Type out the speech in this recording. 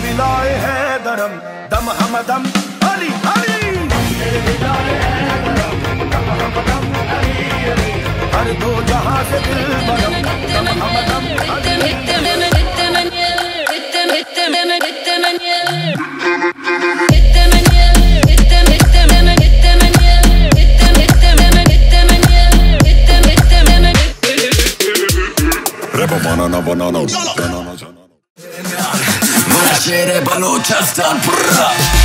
विलाए है दरम दम हमदम अली अली हर दो जहां से दिल बरम दम हमदम banana banana banana banana. Shire Baluchistan, brah.